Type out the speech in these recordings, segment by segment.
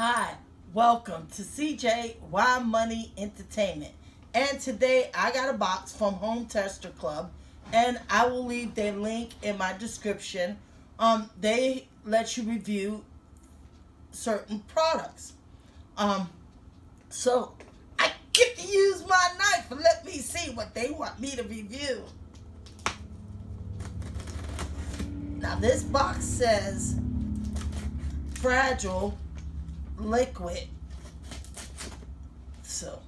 Hi, welcome to CJ Why Money Entertainment. And today I got a box from Home Tester Club, and I will leave their link in my description. They let you review certain products. So I get to use my knife and let me see what they want me to review. Now this box says fragile liquid. So,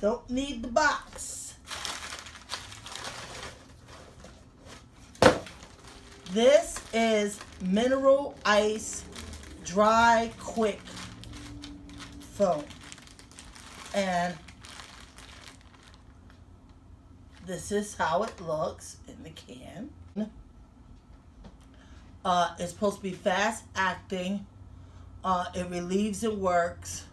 don't need the box. This is Mineral Ice Dry Quick Foam, and this is how it looks in the can. It's supposed to be fast acting. It relieves and works.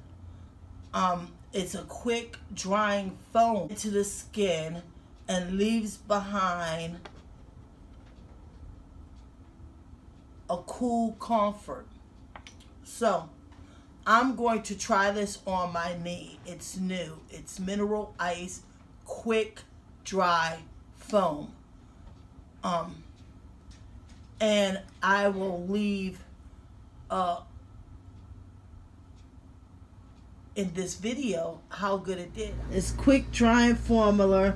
It's a quick drying foam into the skin and leaves behind a cool comfort. So, I'm going to try this on my knee. It's new. It's Mineral Ice Quick Dry Foam. And I will leave in this video how good it did. It's quick drying formula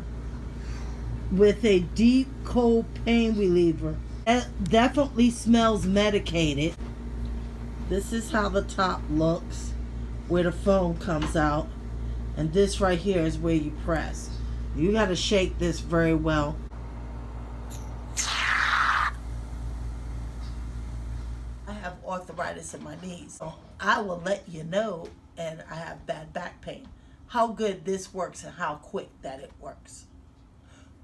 with a deep cold pain reliever. It definitely smells medicated. This is how the top looks, where the foam comes out. And this right here is where you press. You gotta shake this very well. I have arthritis in my knees. So I will let you know, and I have bad back pain, how good this works and how quick that it works.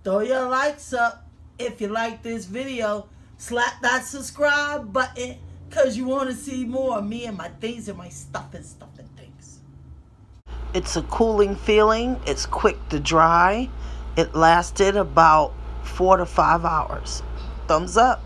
Throw your likes up if you like this video. Slap that subscribe button, because you want to see more of me and my things and my stuff and things. It's a cooling feeling. It's quick to dry. It lasted about 4 to 5 hours. Thumbs up.